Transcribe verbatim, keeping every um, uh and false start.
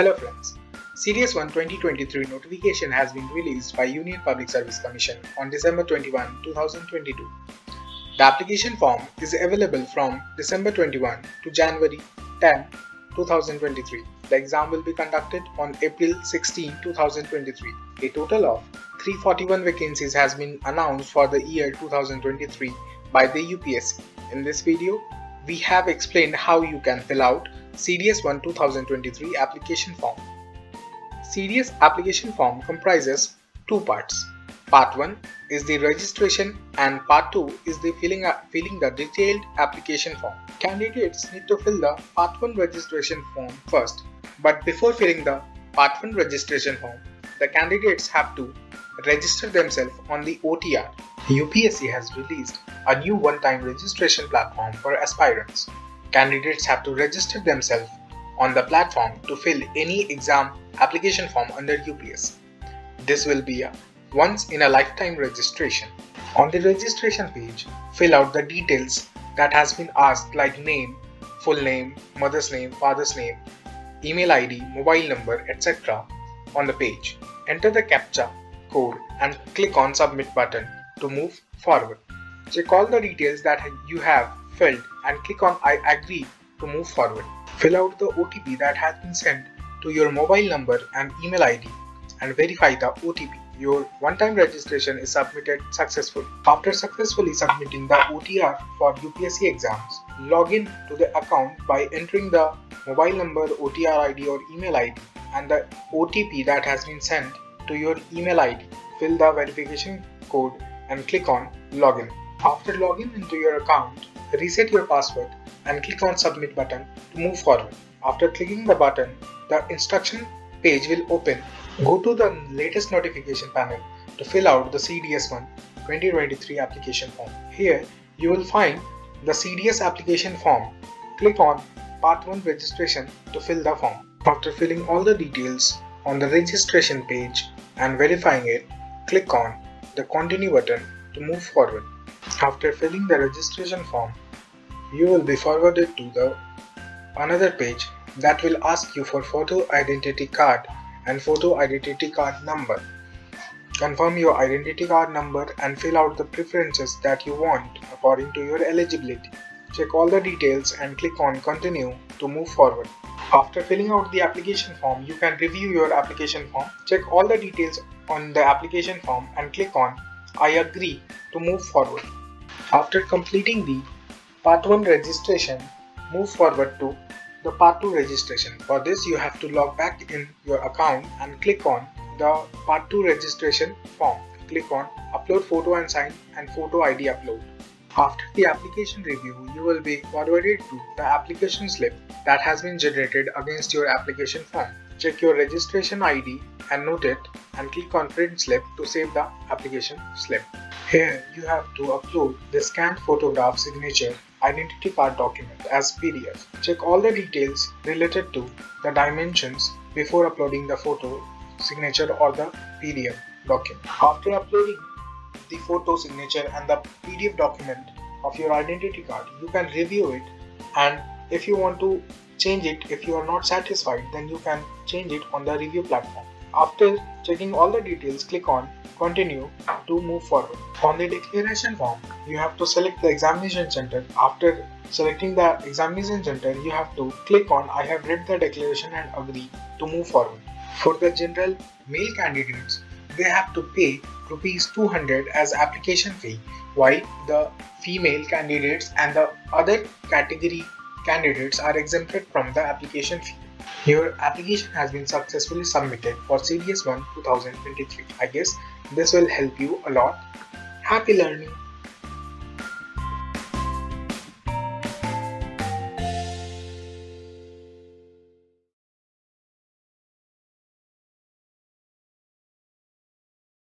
Hello friends, C D S one twenty twenty-three notification has been released by Union Public Service Commission on December twenty-first, two thousand twenty-two. The application form is available from December twenty-first to January tenth, two thousand twenty-three. The exam will be conducted on April sixteenth, two thousand twenty-three. A total of three hundred forty-one vacancies has been announced for the year two thousand twenty-three by the U P S C. In this video, we have explained how you can fill out C D S one twenty twenty-three application form. C D S application form comprises two parts. Part one is the registration and Part two is the filling, up, filling the detailed application form. Candidates need to fill the Part one registration form first. But before filling the Part one registration form, the candidates have to register themselves on the O T R. U P S C has released a new one-time registration platform for aspirants. Candidates have to register themselves on the platform to fill any exam application form under U P S. This will be a once-in-a-lifetime registration. On the registration page, fill out the details that has been asked, like name, full name, mother's name, father's name, email I D, mobile number, et cetera on the page. Enter the CAPTCHA code and click on Submit button to move forward. Check all the details that you have filled and click on I agree to move forward. Fill out the O T P that has been sent to your mobile number and email I D and verify the O T P. Your one-time registration is submitted successfully. After successfully submitting the O T R for U P S C exams, log in to the account by entering the mobile number, O T R I D or email I D and the O T P that has been sent to your email I D. Fill the verification code and click on Login. After logging into your account, reset your password and click on Submit button to move forward. After clicking the button, the instruction page will open. Go to the latest notification panel to fill out the C D S one twenty twenty-three application form. Here, you will find the C D S application form. Click on Part one registration to fill the form. After filling all the details on the registration page and verifying it, click on the Continue button to move forward. After filling the registration form, you will be forwarded to the another page that will ask you for photo identity card and photo identity card number. Confirm your identity card number and fill out the preferences that you want according to your eligibility. Check all the details and click on Continue to move forward. After filling out the application form, you can review your application form. Check all the details on the application form and click on I agree to move forward. After completing the Part one registration, move forward to the Part two registration. For this, you have to log back in your account and click on the Part two registration form. Click on Upload Photo and Sign and Photo I D Upload. After the application review, you will be forwarded to the application slip that has been generated against your application form. Check your registration I D and note it and click on Print Slip to save the application slip. Here, you have to upload the scanned photograph, signature, identity card document as P D F. Check all the details related to the dimensions before uploading the photo, signature or the P D F document. After uploading the photo, signature and the P D F document of your identity card, you can review it, and if you want to change it, if you are not satisfied, then you can change it on the review platform. After checking all the details, click on Continue to move forward. On the declaration form, you have to select the examination center. After selecting the examination center, you have to click on I have read the declaration and agree to move forward. For the general male candidates, they have to pay rupees two hundred as application fee, while the female candidates and the other category candidates are exempted from the application fee. Your application has been successfully submitted for C D S one twenty twenty-three. I guess this will help you a lot. Happy learning!